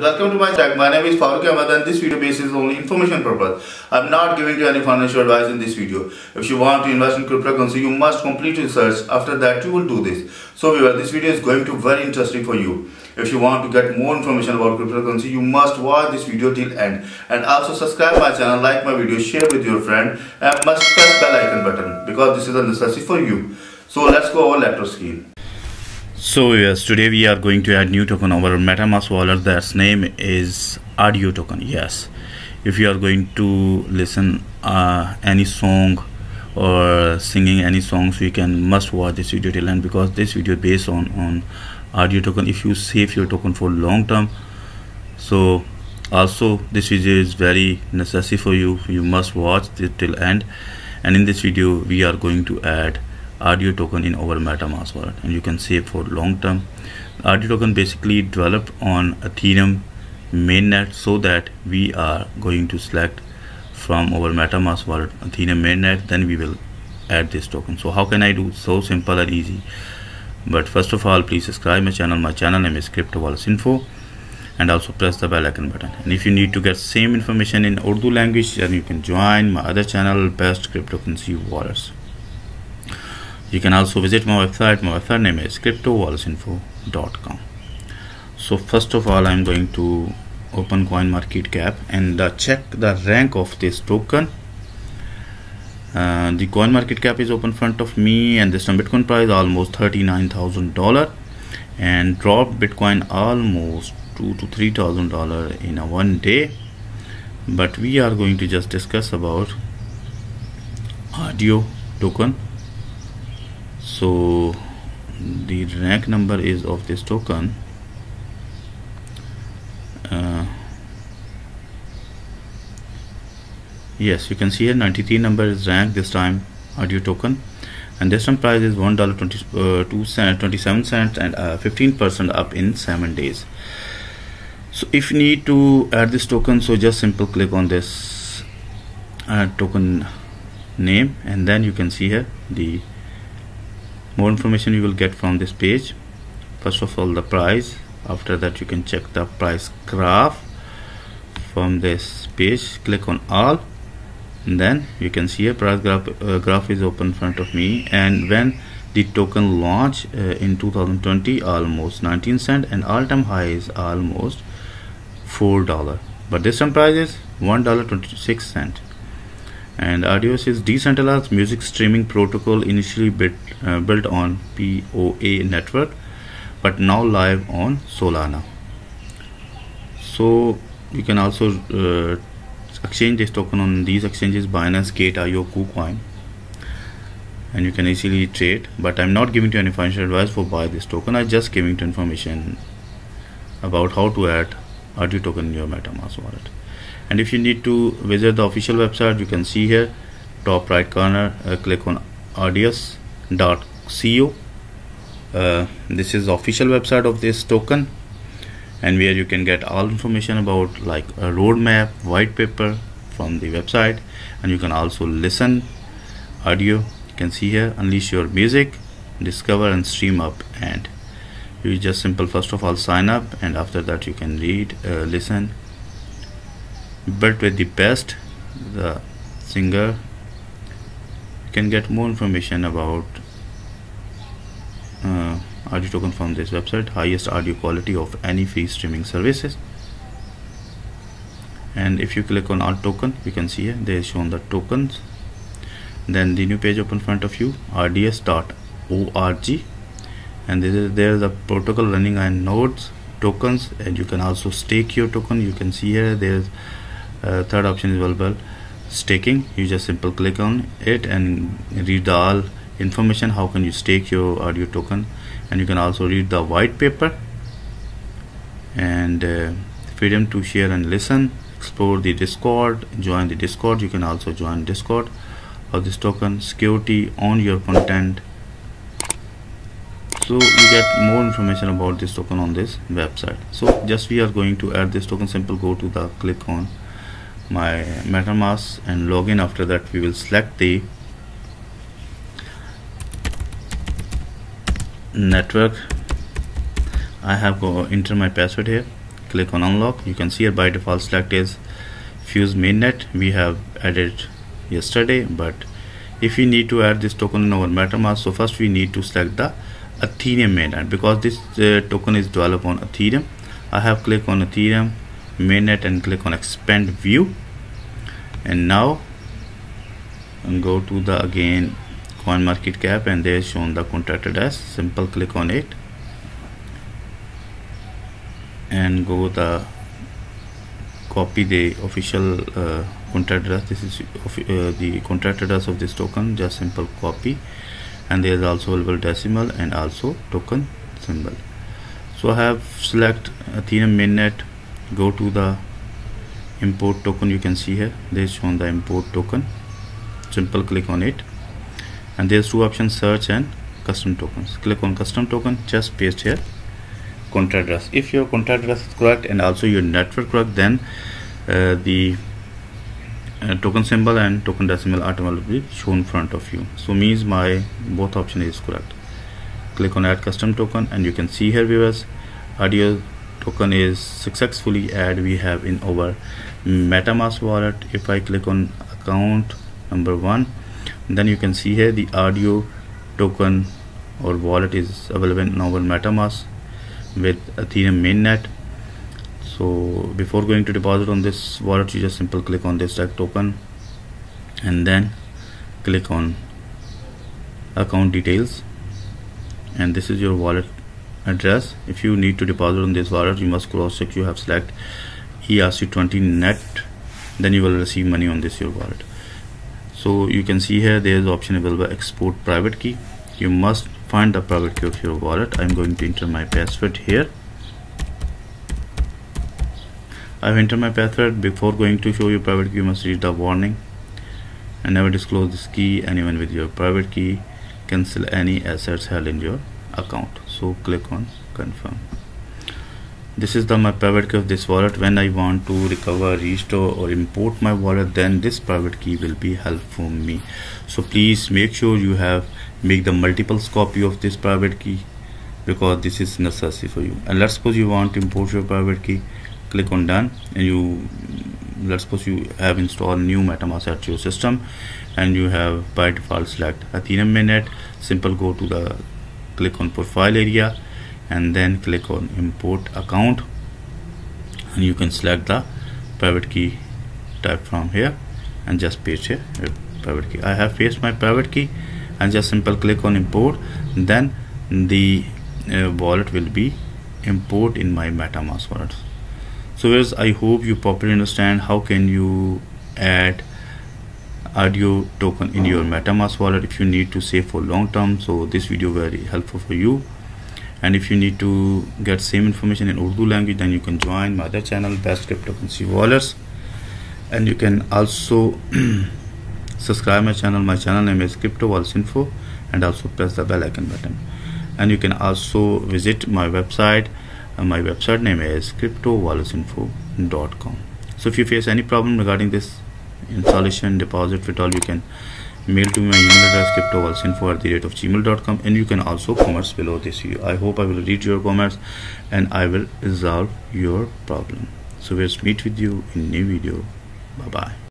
Welcome to my channel. My name is Farukh Amad and this video basis only information purpose. I am not giving you any financial advice in this video. If you want to invest in cryptocurrency, you must complete research. After that, you will do this. So viewer, this video is going to be very interesting for you. If you want to get more information about cryptocurrency, you must watch this video till end. And also subscribe my channel, like my video, share with your friend and must press bell icon button because this is a necessity for you. So let's go over laptop screen. So yes, today we are going to add new token over MetaMask wallet. That's name is Audio token. Yes, if you are going to listen any song or singing any songs, you can must watch this video till end because this video is based on Audio token. If you save your token for long term, so also this video is very necessary for you. You must watch it till end. And in this video we are going to add Audio token in our MetaMask wallet and you can save for long term. Audio token basically developed on Ethereum mainnet, so that we are going to select from our MetaMask wallet Ethereum mainnet, then we will add this token. So how can I do? So simple and easy. But first of all, please subscribe my channel. My channel name is Crypto Wallets Info and also press the bell icon button. And if you need to get same information in Urdu language, then you can join my other channel, Best Cryptocurrency Wallets. You can also visit my website. My website name is CryptoWalletsInfo.com. So first of all, I'm going to open Coin Market Cap and check the rank of this token. The Coin Market Cap is open in front of me, and this time Bitcoin price almost $39,000 and dropped Bitcoin almost $2,000 to $3,000 in a 1 day. But we are going to just discuss about Audio token. So the rank number is of this token yes, you can see here 93 number is rank this time Audio token, and this time price is $1.27 and 15% up in 7 days. So if you need to add this token, so just simple click on this token name and then you can see here the more information you will get from this page. First of all, the price. After that, you can check the price graph from this page. Click on all and then you can see a price graph. Graph is open in front of me, and when the token launched in 2020 almost 19 cents and all-time high is almost $4, but this time price is $1.26. And Audius is decentralized music streaming protocol initially built on POA network, but now live on Solana. So you can also exchange this token on these exchanges: Binance, Gate.io, KuCoin, and you can easily trade. But I'm not giving you any financial advice for buy this token. I'm just giving you information about how to add Audio token in your MetaMask wallet. And if you need to visit the official website, you can see here top right corner, click on Audius.co. This is the official website of this token, and where you can get all information about like a roadmap, white paper from the website, and you can also listen audio. You can see here unleash your music, discover and stream up, and you just simple first of all sign up, and after that you can read, listen. Built with the best, the singer. You can get more information about audio token from this website. Highest audio quality of any free streaming services. And if you click on Alt token, you can see here they are shown the tokens. Then the new page open in front of you, RDS.org, and there is the protocol running and nodes, tokens, and you can also stake your token. You can see here there is. Third option is available, staking. You just simple click on it and read all information how can you stake your audio token, and you can also read the white paper and freedom to share and listen. Explore the Discord, join the Discord. You can also join Discord of this token. Security, own your content. So you get more information about this token on this website. So just we are going to add this token. Simple go to the click on my MetaMask and login. After that, we will select the network. I have enter my password here, click on unlock. You can see here by default select is Fuse Mainnet. We have added yesterday, but if we need to add this token in our MetaMask, so first we need to select the Ethereum mainnet, because this token is developed on Ethereum. I have clicked on Ethereum mainnet and click on expand view, and now and go to the again Coin Market Cap, and there is shown the contracted as. Simple click on it and go the copy the official contracted as. This is the contracted as of this token. Just simple copy, and there is also available decimal and also token symbol. So I have select Ethereum mainnet, go to the import token. You can see here there is shown the import token. Simple click on it, and there's two options, search and custom tokens. Click on custom token, just paste here contract address. If your contract address is correct and also your network correct, then the token symbol and token decimal automatically will be shown in front of you. So means my both option is correct. Click on add custom token, and you can see here viewers, Audius token is successfully added. We have in our MetaMask wallet. If I click on account number 1, then you can see here the Audius token or wallet is available in our MetaMask with Ethereum mainnet. So before going to deposit on this wallet, you just simple click on this tag token and then click on account details, and this is your wallet address. If you need to deposit on this wallet, you must cross check you have select ERC20 net, then you will receive money on this your wallet. So you can see here there is option available export private key. You must find the private key of your wallet. I'm going to enter my password here. I've entered my password. Before going to show you private key, you must read the warning and never disclose this key anyone with your private key. Cancel any assets held in your account. So click on confirm. This is the my private key of this wallet. When I want to recover, restore or import my wallet, then this private key will be helpful for me. So please make sure you have make the multiples copy of this private key, because this is necessary for you. And let's suppose you want to import your private key. Click on done, and you let's suppose you have installed new MetaMask at your system, and you have by default select Ethereum mainnet. Simple go to the click on profile area and then click on import account, and you can select the private key type from here and just paste here private key. I have pasted my private key, and just simple click on import, then the wallet will be import in my MetaMask wallet. So as I hope you properly understand how can you add Audius token in your MetaMask wallet if you need to save for long term. So this video very helpful for you, and if you need to get same information in Urdu language, then you can join my other channel Best Cryptocurrency Wallets, and you can also subscribe my channel. My channel name is Crypto Wallets Info, and also press the bell icon button, and you can also visit my website. My website name is cryptowallets.info.com. So if you face any problem regarding this installation, deposit, withdrawal, you can mail to my email address cryptowallets.info@gmail.com, and you can also comments below this video. I hope I will read your comments and I will resolve your problem. So we'll meet with you in new video. Bye bye.